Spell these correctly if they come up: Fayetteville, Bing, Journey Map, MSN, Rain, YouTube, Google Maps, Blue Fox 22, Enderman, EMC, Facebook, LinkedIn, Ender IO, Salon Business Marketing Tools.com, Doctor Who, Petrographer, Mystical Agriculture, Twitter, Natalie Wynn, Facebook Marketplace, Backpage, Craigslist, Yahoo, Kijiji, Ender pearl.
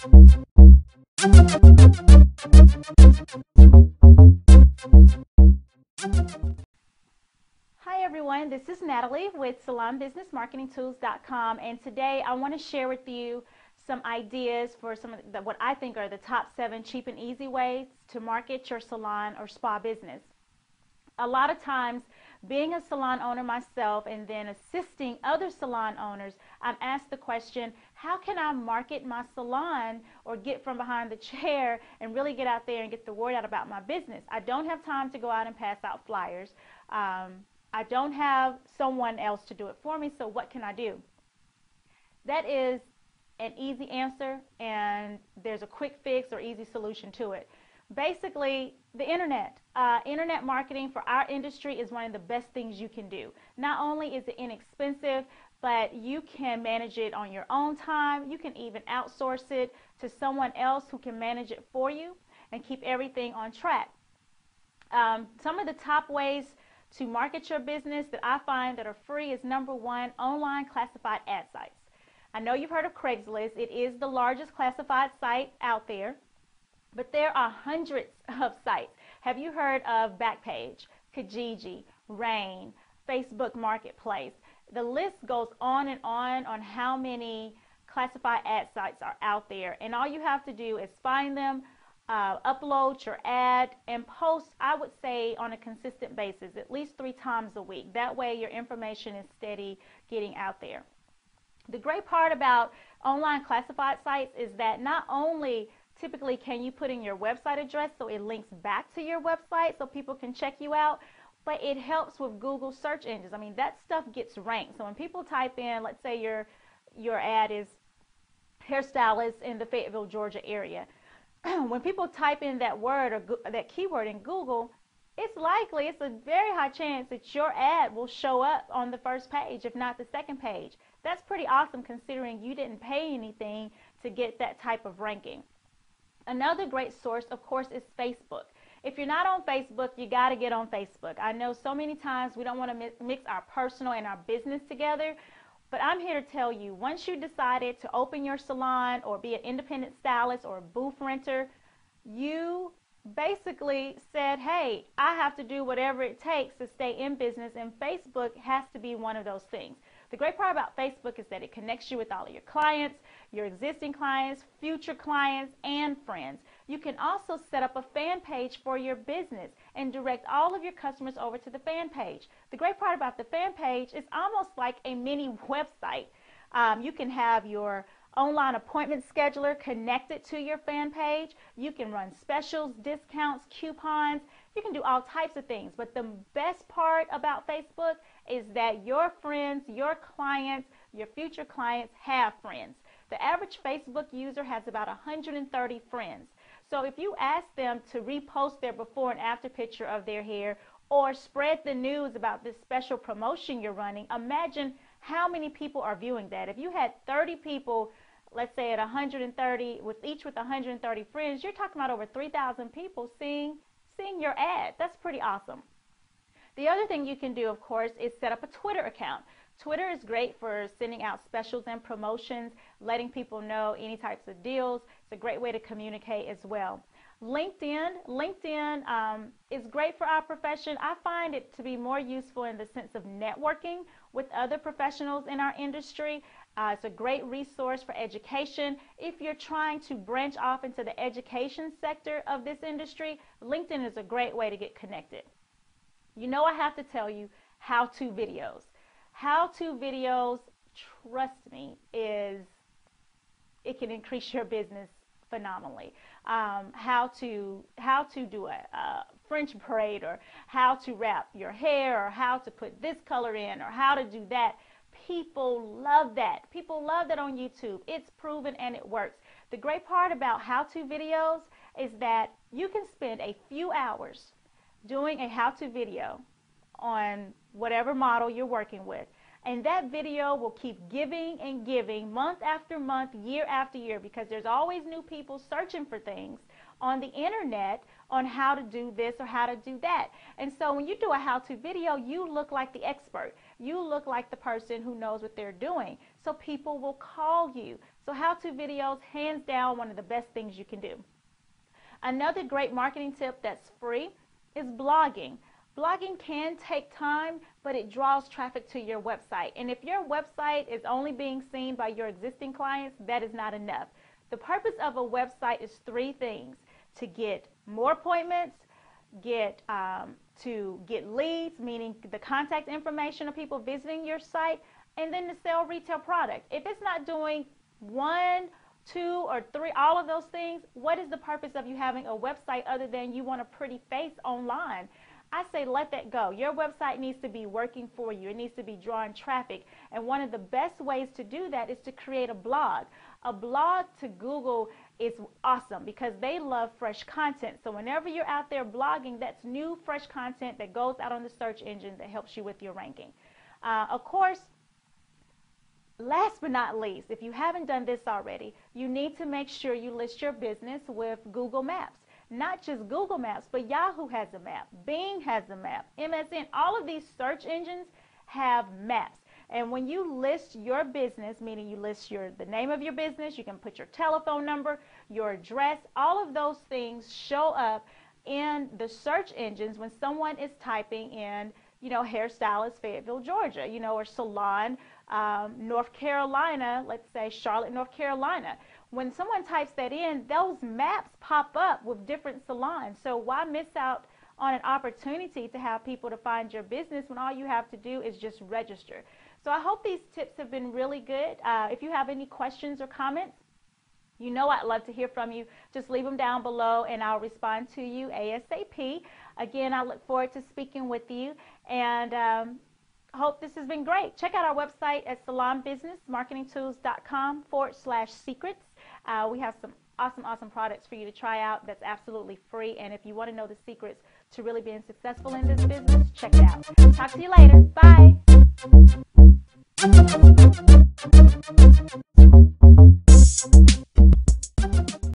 Hi everyone, this is Natalie with Salon Business Marketing Tools.com, and today I want to share with you some ideas for some of what I think are the top 7 cheap and easy ways to market your salon or spa business. A lot of times, being a salon owner myself and then assisting other salon owners, I'm asked the question, how can I market my salon or get from behind the chair and really get out there and get the word out about my business? I don't have time to go out and pass out flyers. I don't have someone else to do it for me, so what can I do? That is an easy answer, and there's a quick fix or easy solution to it. Basically, the internet. Internet marketing for our industry is one of the best things you can do. Not only is it inexpensive, but you can manage it on your own time. You can even outsource it to someone else who can manage it for you and keep everything on track. Some of the top ways to market your business that I find that are free is number 1, online classified ad sites. I know you've heard of Craigslist. It is the largest classified site out there. But there are hundreds of sites. Have you heard of Backpage, Kijiji, Rain, Facebook Marketplace? The list goes on and on how many classified ad sites are out there. And all you have to do is find them, upload your ad, and post, I would say, on a consistent basis, at least 3 times a week. That way your information is steady getting out there. The great part about online classified sites is that not only typically, can you put in your website address so it links back to your website so people can check you out, but it helps with Google search engines. I mean, that stuff gets ranked. So when people type in, let's say your ad is hairstylist in the Fayetteville, Georgia area. When people type in that word or that keyword in Google, it's a very high chance that your ad will show up on the first page, if not the second page. That's pretty awesome considering you didn't pay anything to get that type of ranking. Another great source, of course, is Facebook. If you're not on Facebook, you got to get on Facebook. I know so many times we don't want to mix our personal and our business together, but I'm here to tell you, once you decided to open your salon or be an independent stylist or a booth renter, you basically said, hey, I have to do whatever it takes to stay in business, and Facebook has to be one of those things. The great part about Facebook is that it connects you with all of your clients, your existing clients, future clients, and friends. You can also set up a fan page for your business and direct all of your customers over to the fan page. The great part about the fan page is almost like a mini website. You can have your online appointment scheduler connected to your fan page. You can run specials, discounts, coupons. You can do all types of things, but the best part about Facebook is that your friends, your clients, your future clients have friends. The average Facebook user has about 130 friends. So if you ask them to repost their before and after picture of their hair or spread the news about this special promotion you're running, imagine how many people are viewing that. If you had 30 people, let's say at 130, each with 130 friends, you're talking about over 3,000 people seeing your ad. That's pretty awesome. The other thing you can do, of course, is set up a Twitter account. Twitter is great for sending out specials and promotions, letting people know any types of deals. It's a great way to communicate as well. LinkedIn is great for our profession. I find it to be more useful in the sense of networking with other professionals in our industry. It's a great resource for education. If you're trying to branch off into the education sector of this industry, LinkedIn is a great way to get connected. You know, I have to tell you, how-to videos. How-to videos, trust me, it can increase your business phenomenally. How to do a French braid, or how to wrap your hair, or how to put this color in, or how to do that. People love that. People love that on YouTube. It's proven and it works. The great part about how-to videos is that you can spend a few hours doing a how-to video on whatever model you're working with, and that video will keep giving and giving month after month, year after year, because there's always new people searching for things on the internet on how to do this or how to do that. And so when you do a how-to video, you look like the expert. You look like the person who knows what they're doing. So people will call you. So how-to videos, hands down, one of the best things you can do. Another great marketing tip that's free is blogging. Blogging can take time, but it draws traffic to your website. And if your website is only being seen by your existing clients, that is not enough. The purpose of a website is three things: to get more appointments, to get leads, meaning the contact information of people visiting your site, and then to sell retail product. If it's not doing one, two, or three, all of those things, what is the purpose of you having a website other than you want a pretty face online? I say let that go. Your website needs to be working for you. It needs to be drawing traffic. And one of the best ways to do that is to create a blog. A blog to Google is awesome because they love fresh content. So whenever you're out there blogging, that's new, fresh content that goes out on the search engine that helps you with your ranking. Of course, last but not least, if you haven't done this already, you need to make sure you list your business with Google Maps. Not just Google Maps, but Yahoo has a map, Bing has a map, MSN, all of these search engines have maps. And when you list your business, meaning you list the name of your business, you can put your telephone number, your address, all of those things show up in the search engines when someone is typing in, you know, hairstylist Fayetteville, Georgia, you know, or salon North Carolina, let's say Charlotte, North Carolina. When someone types that in, those maps pop up with different salons. So why miss out on an opportunity to have people to find your business when all you have to do is just register? So I hope these tips have been really good. If you have any questions or comments, you know I'd love to hear from you. Just leave them down below and I'll respond to you ASAP. Again, I look forward to speaking with you, and hope this has been great. Check out our website at salonbusinessmarketingtools.com/secrets. We have some awesome products for you to try out that's absolutely free. And if you want to know the secrets to really being successful in this business, check it out. Talk to you later. Bye.